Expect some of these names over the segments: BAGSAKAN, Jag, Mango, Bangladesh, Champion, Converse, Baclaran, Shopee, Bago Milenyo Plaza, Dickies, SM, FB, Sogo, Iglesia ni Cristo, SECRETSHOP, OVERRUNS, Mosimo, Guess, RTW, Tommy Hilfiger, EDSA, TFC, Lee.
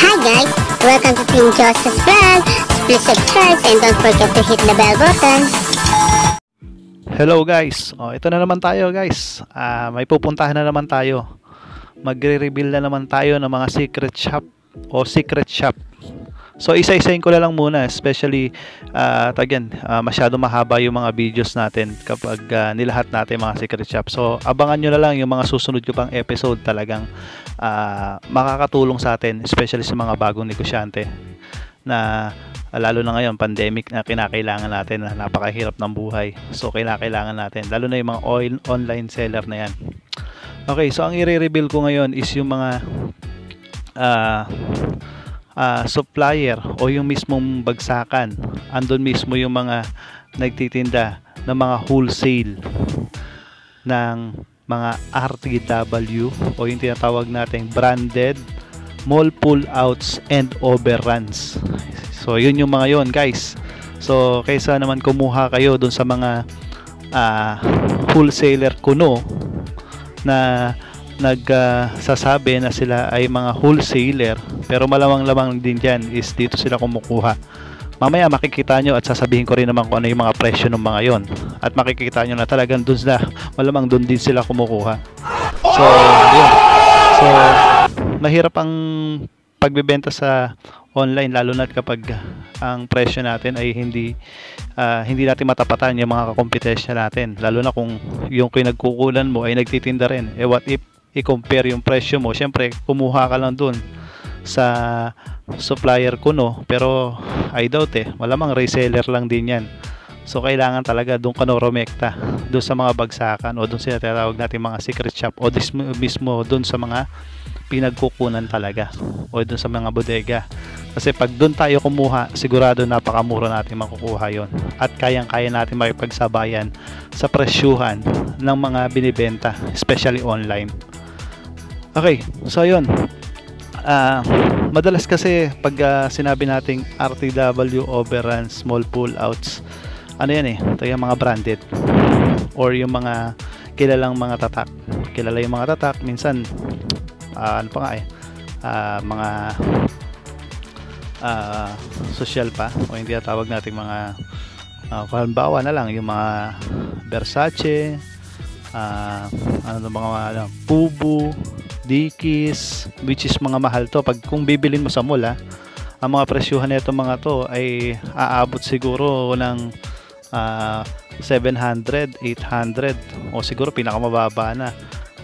Hi guys, welcome to Team Josa's vlog. Please subscribe and don't forget to hit the bell button. Hello guys, ito na naman tayo guys. May pupuntahan na naman tayo. Magre-reveal na naman tayo ng mga secret shop o secret shop. So isa-isahin ko na lang muna, especially masyado mahaba yung mga videos natin kapag nilahat natin mga secret shop. So abangan nyo na lang yung mga susunod ko pang episode, talagang makakatulong sa atin, especially sa mga bagong negosyante na lalo na ngayon pandemic na kinakailangan natin, na napakahirap ng buhay. So kinakailangan natin, lalo na yung mga online seller na yan. Okay, so ang i-reveal ko ngayon is yung mga supplier o yung mismong Bagsakan. Andun mismo yung mga nagtitinda ng mga wholesale ng mga RTW o yung tinatawag nating branded, mall pull-outs and overruns. So yun yung mga yun guys. So kaysa naman kumuha kayo dun sa mga wholesaler kuno na nagsasabi na sila ay mga wholesaler, pero malamang-lamang din dyan is dito sila kumukuha. Mamaya makikita nyo at sasabihin ko rin naman kung ano yung mga presyo ng mga yon, at makikita nyo na talagang dun na malamang dun din sila kumukuha. So yun, so mahirap ang pagbebenta sa online, lalo na kapag ang presyo natin ay hindi natin matapatan yung mga kakompetensya natin, lalo na kung yung kinagkukulan mo ay nagtitinda rin. Eh what if i-compare yung presyo mo? Siyempre kumuha ka lang dun sa supplier ko no, pero I doubt malamang reseller lang din yan. So kailangan talaga doon ka noromekta doon sa mga Bagsakan o doon sila tinatawag natin mga secret shop, o mismo doon sa mga pinagkukunan talaga o doon sa mga bodega, kasi pag doon tayo kumuha sigurado napakamura natin makukuha yon, at kayang-kaya natin makipagsabayan sa presyuhan ng mga binibenta, especially online. Okay, so yun. Madalas kasi pag sinabi nating RTW, overruns, small pull-outs, ano yan ito yung mga branded or yung mga kilalang mga tatak. Kilala yung mga tatak, minsan mga social pa o hindi tawag natin mga halimbawa na lang yung mga Versace, Pubu, Dickies, which is mga mahal to. Pag kung bibilin mo sa mall, ang mga presyuhan nito mga to ay aabot siguro ng 700, 800 o siguro pinakamababa na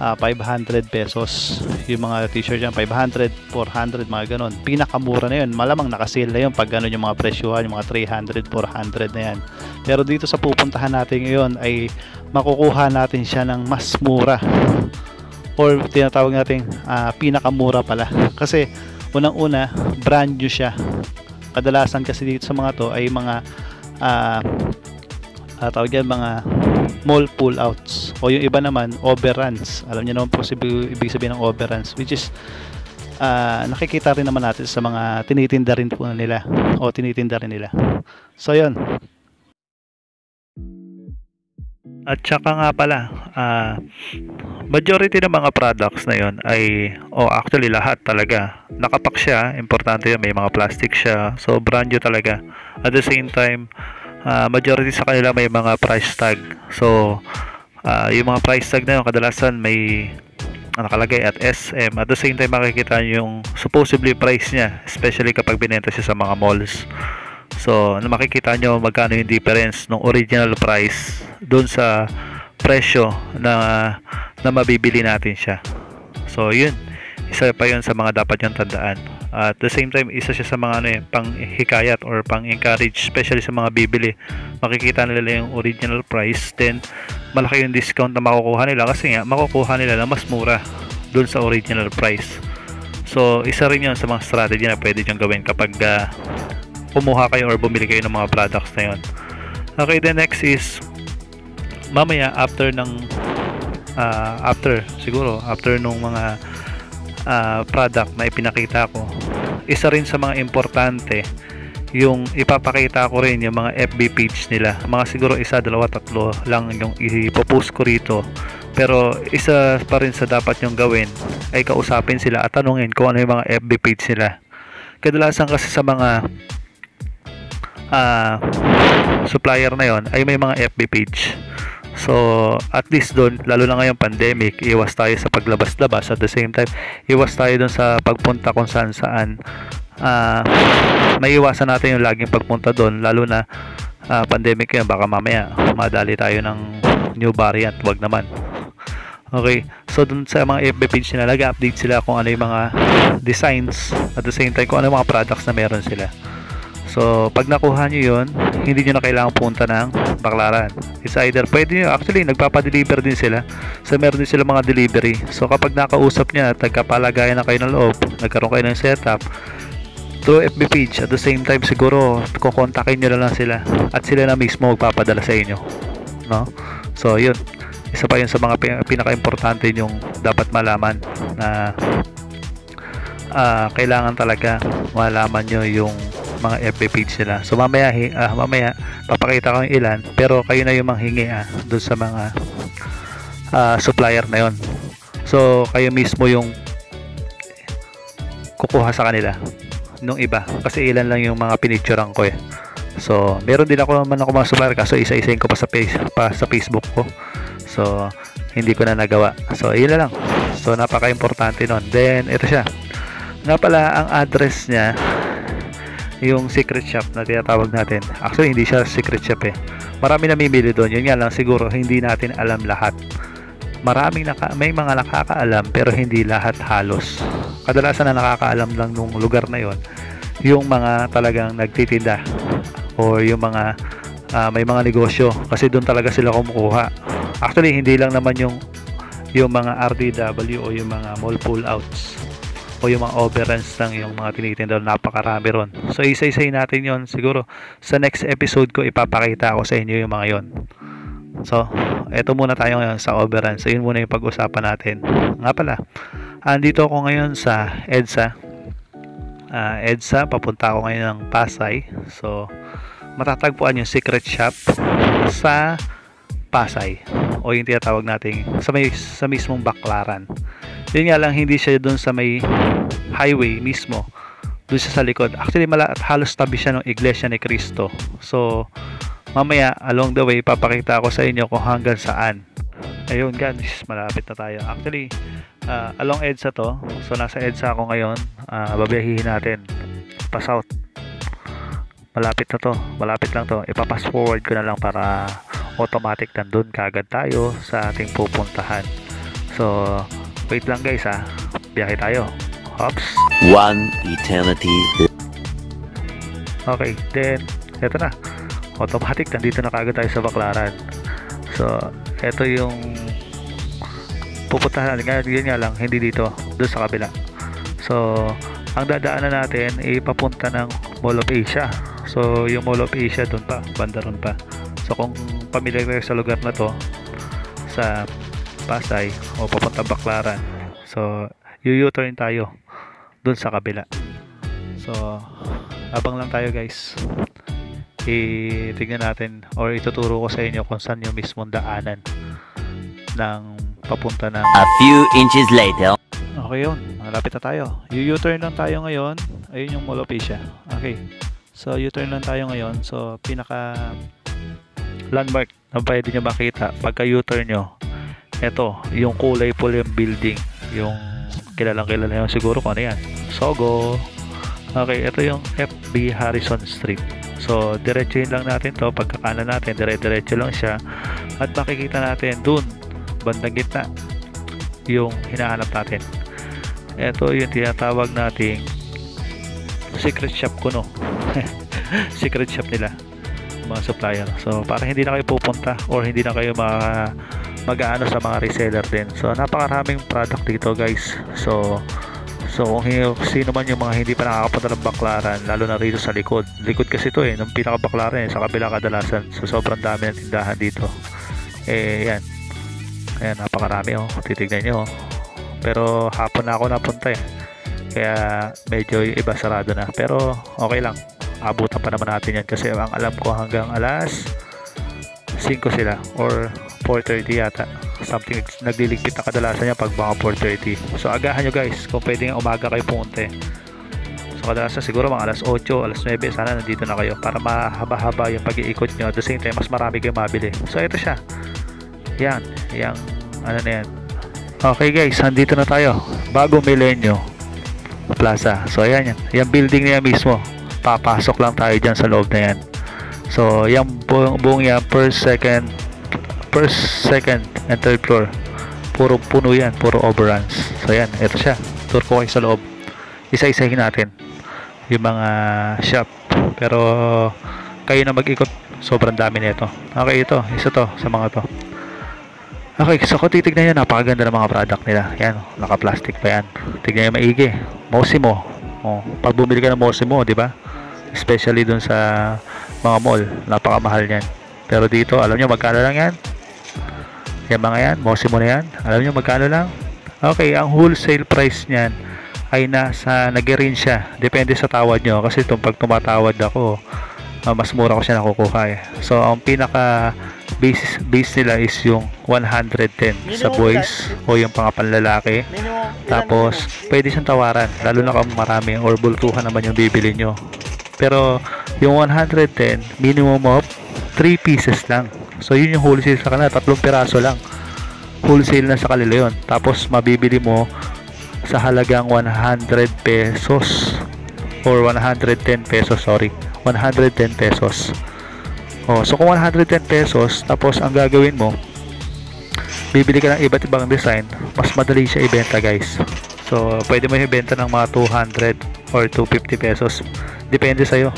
500 pesos. Yung mga t-shirt yan 500, 400, mga ganon. Pinakamura na yun, malamang nakasale na yun pag ganon yung mga presyuhan, yung mga 300, 400 na yan. Pero dito sa pupuntahan natin ngayon ay makukuha natin siya ng mas mura, or tinatawag natin pinakamura pala, kasi unang-una brand new siya. Kadalasan kasi dito sa mga to ay mga mga mall pull-outs, o yung iba naman overruns. Alam niyo naman po ibig sabihin ng overruns, which is nakikita rin naman natin sa mga tinitinda rin po nila o tinitinda rin nila. So yun. At saka nga pala, majority ng mga products na yon ay, actually lahat talaga, nakapak siya, importante yun, may mga plastic siya, so brand new talaga. At the same time, majority sa kanila may mga price tag. So, yung mga price tag na yun, kadalasan may nakalagay at SM. At the same time, makikita yung supposedly price niya, especially kapag binenta siya sa mga malls. So, makikita nyo magkano yung difference ng original price doon sa presyo na mabibili natin siya. So, yun. Isa pa yun sa mga dapat yung tandaan. At the same time, isa siya sa mga pang-hikayat or pang-encourage, especially sa mga bibili. Makikita nila yung original price, then malaki yung discount na makukuha nila, kasi nga makukuha nila na mas mura doon sa original price. So, isa rin yun sa mga strategy na pwede yung gawin kapag kumuha kayo or bumili kayo ng mga products na yun. Okay, the next is mamaya after nung mga product na ipinakita ko, isa rin sa mga importante yung ipapakita ko rin yung mga FB page nila. Mga siguro isa, dalawa, tatlo lang yung ipopost ko rito Pero isa pa rin sa dapat nyong gawin ay kausapin sila at tanungin kung ano yung mga FB page nila. Kadalasan kasi sa mga supplier na yon ay may mga FB page. So at least doon, lalo na ngayong pandemic, iwas tayo sa paglabas-labas, at the same time iwas tayo doon sa pagpunta kung saan-saan. May iwasan natin yung laging pagpunta doon, lalo na pandemic yun, baka mamaya madali tayo ng new variant, wag naman. Okay, so dun sa mga FB page nila, nag-update sila kung ano yung mga designs, at the same time kung ano yung mga products na meron sila. So pag nakuha nyo yun, hindi nyo na kailangan punta ng Baclaran. It's either pwede nyo, actually nagpapadeliver din sila, so meron din sila mga delivery. So kapag nakausap nyo at nagkapalagayan na kayo ng loob, nagkaroon kayo ng setup through FB page, at the same time siguro kukontakin nyo na lang sila at sila na mismo magpapadala sa inyo, no? So yun, isa pa yun sa mga pinaka-importante yung dapat malaman na kailangan talaga malaman nyo yung mga FB page nila. So mamaya papakita ko yung ilan, pero kayo na yung manghingi doon sa mga supplier na yun. So kayo mismo yung kukuha sa kanila nung iba, kasi ilan lang yung mga pinicturean ko eh. So meron din ako mga supplier, kaso isa-isain ko pa sa Facebook ko. So hindi ko na nagawa. So yun na lang. So napaka-importante nun. Then ito siya. Nga pala, ang address niya, yung secret shop na tinatawag natin. Actually hindi siya secret shop eh. Marami namimili doon. Yun nga lang, siguro hindi natin alam lahat. May mga nakakaalam, pero hindi lahat halos. Kadalasan na nakakaalam lang nung lugar na yon yung mga talagang nagtitinda, o yung mga may mga negosyo, kasi doon talaga sila kumukuha. Actually, hindi lang naman yung mga RTW o yung mga mall pull-outs o yung mga overruns lang yung mga tinitinda, napakarami ron. So isa-isahin natin yon, siguro sa next episode ko ipapakita ako sa inyo yung mga yon. So eto muna tayo ngayon sa overruns. So yun muna yung pag-usapan natin. Nga pala, andito ako ngayon sa EDSA. EDSA, papunta ako ngayon ng Pasay. So matatagpuan yung secret shop sa Pasay, o yung tinatawag natin sa mismong Baclaran. Yun nga lang, hindi siya doon sa may highway mismo, doon siya sa likod. Actually halos tabi siya ng Iglesia ni Cristo. So mamaya along the way papakita ko sa inyo kung hanggang saan. Ayun guys, malapit na tayo. Actually along EDSA to. So nasa EDSA ako ngayon. Babiyahihin natin pa south. Malapit na to, malapit lang to. Ipapass forward ko na lang para automatic nandun kaagad tayo sa ating pupuntahan. So wait lang guys biyahe tayo. Hops, one eternity. Okay, then eto na, automatic nandito na kaagad tayo sa Baclaran. So eto yung pupuntahan natin. Yun nga lang, hindi dito, doon sa kabila. So ang dadaanan natin ay papunta ng Mall of Asia. So yung Mall of Asia doon pa, banda ron pa. So kung pamilyar kayo sa lugar na to sa Pasay o papunta Baclaran, so u-turn tayo dun sa kabila. So abang lang tayo guys, itignan natin or ituturo ko sa inyo kung saan yung mismong daanan ng papunta ng a few inches later. Okay, yun, malapit na tayo. U-turn lang tayo ngayon. Ayun yung Mall of Asia. Okay, so u-turn lang tayo ngayon. So pinaka landmark na pwede nyo makita pagka u-turn nyo, eto yung kulay pula yung building, yung kilalang-kilala yung siguro kung ano yan, Sogo. Okay, eto yung FB Harrison Street. So diretsuhin lang natin to, pagkakanan natin dire-diretso lang siya, at makikita natin dun bandang gitna yung hinahanap natin. Eto yung tinatawag nating secret shop ko, no? Secret shop nila, mga supplier. So para hindi na kayo pupunta or hindi na kayo mag-aano sa mga reseller din. So napakaraming product dito guys. So kung sino man yung mga hindi pa nakakapunta ng Baclaran, lalo na rito sa likod kasi to eh, ng pinaka-Baclaran eh, sa kabila kadalasan. So sobrang dami ng tindahan dito eh. Yan, ayan, napakarami oh, titignan nyo oh. Pero hapon na ako napunta eh, kaya medyo iba sarado na, pero okay lang, abutan pa naman natin yan, kasi ang alam ko hanggang alas 5 sila or 4:30 yata. something nagliligpit na kadalasan niya pag mga 4:30. So agahan nyo guys kung pwede nga umaga kayo pumunta. So kadalasan siguro mga alas 8, alas 9 sana nandito na kayo para mahaba-haba yung pag-iikot nyo, at the same time mas marami kayo mabili. So ito siya, yan, yung ano na yan. Okay guys, nandito na tayo, Bago Milenyo Plaza. So ayan yan, yung building niya mismo, papasok lang tayo dyan sa loob na yan. So yung buong yan, first, second, and third floor, puro puno yan, puro Overruns. So yan, ito siya, tour ko kayo sa loob, isa-isahin natin yung mga shop, pero kayo na mag-ikot, sobrang dami nito. Okay, ito, isa to sa mga to. Okay, so kung titignan nyo, napakaganda ng mga product nila. Yan, naka-plastic pa yan, tignan nyo maigi. Mosimo, oh, pag bumili ka ng Mosimo, di ba? Especially dun sa mga mall, napakamahal yan. Pero dito, alam nyo magkano lang yan? Yan mga yan, Mosimo na yan. Alam nyo magkano lang? Okay, ang wholesale price nyan ay nasa, nag-range siya, depende sa tawad nyo. Kasi itong pag tumatawad ako, mas mura ko siya nakukuha eh. So, ang pinaka base nila is yung 110 sa boys o yung pangapanlalaki. Tapos, pwede siyang tawaran, lalo na kung marami or bultuhan naman yung bibili nyo. Pero, yung 110, minimum of 3 pieces lang. So yun yung wholesale sa kanila, 3 piraso lang, wholesale na sa kanila yun. Tapos mabibili mo sa halagang 100 pesos, or 110 pesos, sorry, 110 pesos. Oh, so kung 110 pesos, tapos ang gagawin mo, bibili ka ng iba't ibang design, mas madali siya ibenta guys. So pwede mo ibenta ng mga 200 or 250 pesos, depende sa'yo.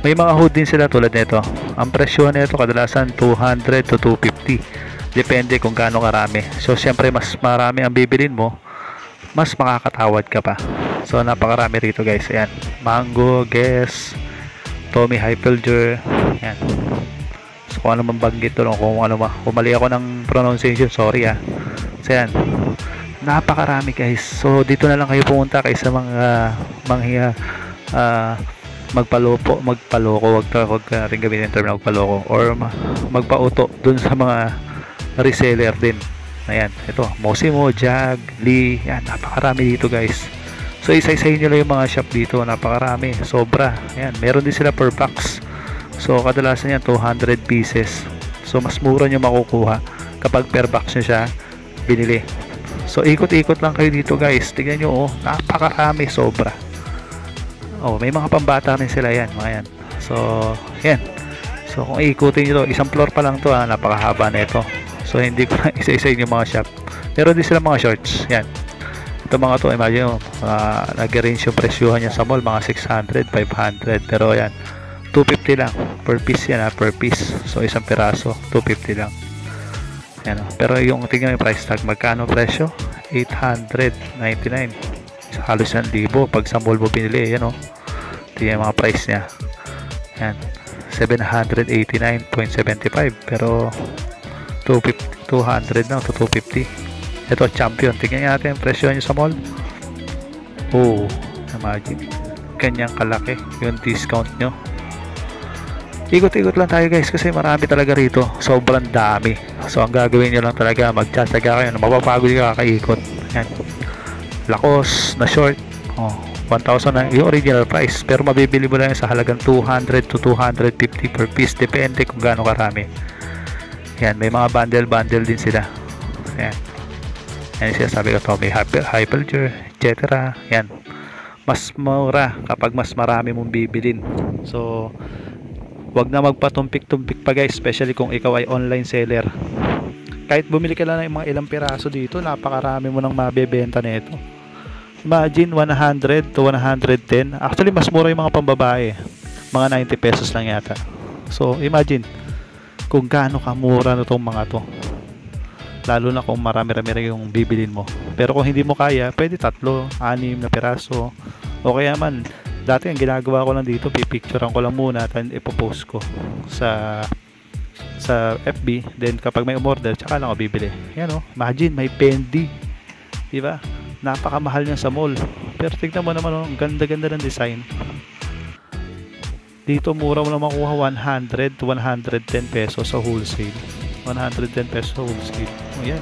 May mga hood din sila tulad nito. Ang presyo nito kadalasan 200 to 250. Depende kung gaano karami. So siyempre mas marami ang bibilin mo, mas makakatawad ka pa. So napakarami rito guys. Ayan, Mango, Guess, Tommy Hilfiger. Ayan. So kung ano man banggit to, kung ano man, mali ako ng pronunciation, sorry ah. So ayan, napakarami guys. So dito na lang kayo pumunta kaysa mga magpaloko, wag na rin gamitin yung term na magpaloko, or magpauto dun sa mga reseller din. Ayan, ito, Mosimo, Jag, Lee, yan, napakarami dito guys. So isa-isahin nyo lang yung mga shop dito, napakarami, sobra. Ayan, meron din sila per box. So kadalasan yan, 200 pieces. So mas mura nyo makukuha kapag per box nyo siya binili. So ikot-ikot lang kayo dito guys, tignan nyo, oh, napakarami, sobra. Oh, may mga pambata rin sila yan, mga yan. So, yan. So, kung iikutin nyo to, isang floor pa lang to ha, napakahaba na ito. So, hindi ko na isa-isa yung mga shop. Meron din sila mga shorts, yan. Ito mga to, imagine mo, nag-range yung presyuhan niya sa mall, mga 600, 500. Pero yan, 250 lang, per piece yan ha, per piece. So, isang piraso, 250 lang. Yan, oh. Pero yung tingnan yung price tag, magkano presyo? 899. Halos 1,000 pag sa mall mo binili, yan o, tingnan yung mga price nya. Yan, 789.75, pero 200 na to 250. Ito, Champion, tingnan natin yung presyo nyo sa mall. Oh, imagine kanyang kalaki yung discount nyo. Ikot-ikot lang tayo guys, kasi marami talaga rito, sobrang dami. So ang gagawin nyo lang talaga, magtsatsaga kayo, mapapagod ka kakaikot. Yan, Lakos na short, oh, 1,000 na yung original price, pero mabibili mo lang sa halagang 200 to 250 per piece, depende kung gaano karami. Yan, may mga bundle din sila. Yan, yan siya, sabi ko to, may Hyperger, etc. Yan, mas mura kapag mas marami mong bibilin. So wag na magpatumpik-tumpik pa guys, especially kung ikaw ay online seller. Kahit bumili ka lang ng mga ilang piraso dito, napakarami mo nang mabebenta nito. Imagine 100 to 110. Actually, mas mura yung mga pambabae. Mga 90 pesos lang yata. So, imagine kung gaano kamura na itong mga to. Lalo na kung marami-rami yung bibilin mo. Pero kung hindi mo kaya, pwede 3, 6 na piraso. O kaya man, dati ang ginagawa ko lang dito, pipicturean ko lang muna at ipopost ko sa FB. Then kapag may umorder, tsaka lang ako bibili. Yan o, imagine, may Fendi. Diba? Napakamahal niya sa mall. Pero tignan mo naman, ang ganda-ganda ng design. Dito, mura mo lang makuha 100 to 110 pesos sa wholesale. 110 peso whole sleeve. O yan,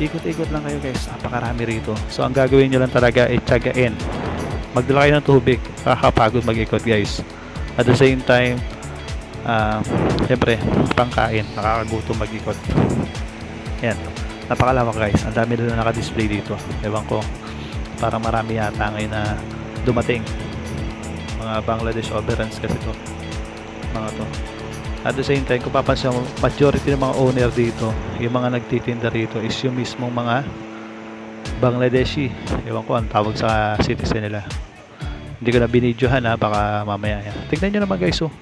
ikot-ikot lang kayo guys, napakarami rito. So ang gagawin nyo lang talaga ay tiyagain, magdala kayo ng tubig, nakakapagod mag-ikot guys. At the same time, siyempre pangkain, nakakagutom mag-ikot. Yan, napakalawak guys, ang dami na naka-display dito. Ewan ko, parang marami yata ngayon na dumating mga Bangladesh Overruns kasi to, mga to. At the same time, kung papansin mo, majority ng mga owner dito, yung mga nagtitinda rito is yung mismong mga Bangladeshi. Ewan ko ang tawag sa citizen nila, hindi ko na binidyohan ha, baka mamaya yan. Tignan nyo naman guys, oh.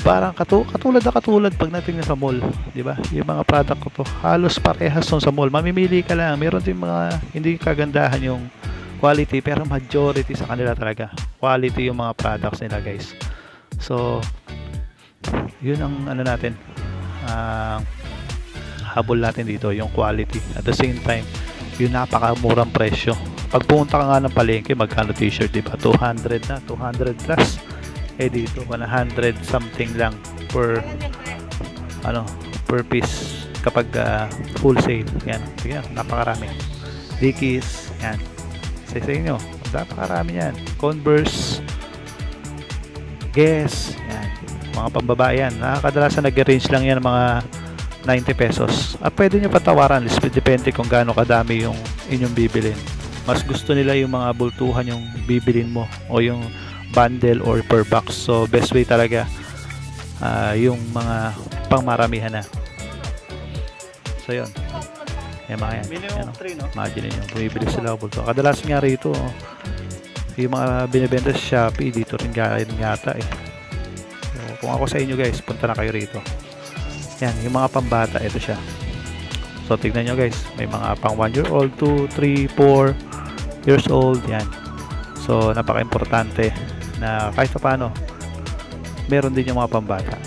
Parang katulad pag nating sa mall, di ba? Yung mga product ko to halos parehas nung sa mall, mamimili ka lang. Meron din mga hindi kagandahan yung quality, pero majority sa kanila talaga quality yung mga products nila guys. So yun ang ano natin, habol natin dito, yung quality. At the same time, yung napakamurang presyo. Pag pumunta ka nga ng palengke, magkano t-shirt, diba? 200 na, 200 plus. Eh dito, 100 something lang per ano, per piece kapag wholesale. Yan, sige, napakarami. Dickies, yan. Sa inyo, napakarami yan. Converse, Guess, yan. Mga pambaba yan. Nakakadalasan nag-range lang yan mga 90 pesos. At pwede nyo patawaran, depende kung gaano kadami yung inyong bibilin. Mas gusto nila yung mga bultuhan yung bibilin mo, o yung bundle or per box. So best way talaga yung mga pangmaramihan na. So yun. Yan mga yan. Minimum 3, no? Imagine nyo, bumibili sila bulto. Kadalasan nga rito, oh, yung mga binibenta sa Shopee, dito rin yata eh. So, kung ako sa inyo guys, punta na kayo rito. Yan, yung mga pambata, ito siya. So tignan nyo guys, may mga pang 1 year old, 2, 3, 4 years old, yan. So napaka-importante na kahit paano, meron din yung mga pambata.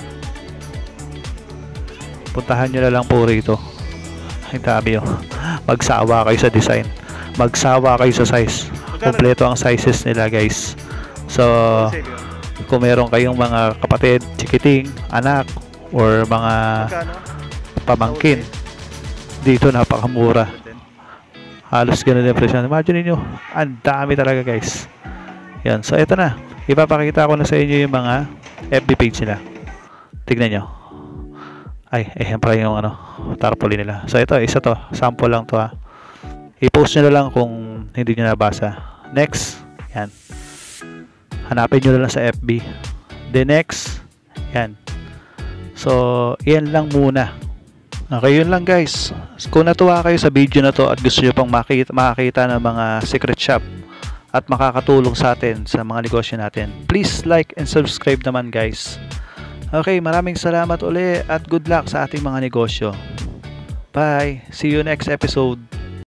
Puntahan nyo na lang po rito. Ang dami, oh. Magsawa kayo sa design, magsawa kayo sa size. Kompleto ang sizes nila guys. So kung meron kayong mga kapatid, chikiting, anak, or mga pamangkin, dito napakamura, halos ganun yung presyo. Imagine niyo, ang dami talaga guys. Yan, so ito na, ipapakita ko na sa inyo yung mga FB page nila. Tignan nyo, ay yan pala yung ano, tarpaulin nila. So ito, isa to, sample lang to ha, i-post nyo lang kung hindi nyo nabasa. Next, yan, hanapin nyo lang sa FB, the next, yan. So yan lang muna. Okay, yun lang guys. Kung natuwa kayo sa video na to at gusto nyo pang makakita ng mga secret shop at makakatulong sa atin sa mga negosyo natin, please like and subscribe naman guys. Okay, maraming salamat uli at good luck sa ating mga negosyo. Bye! See you next episode!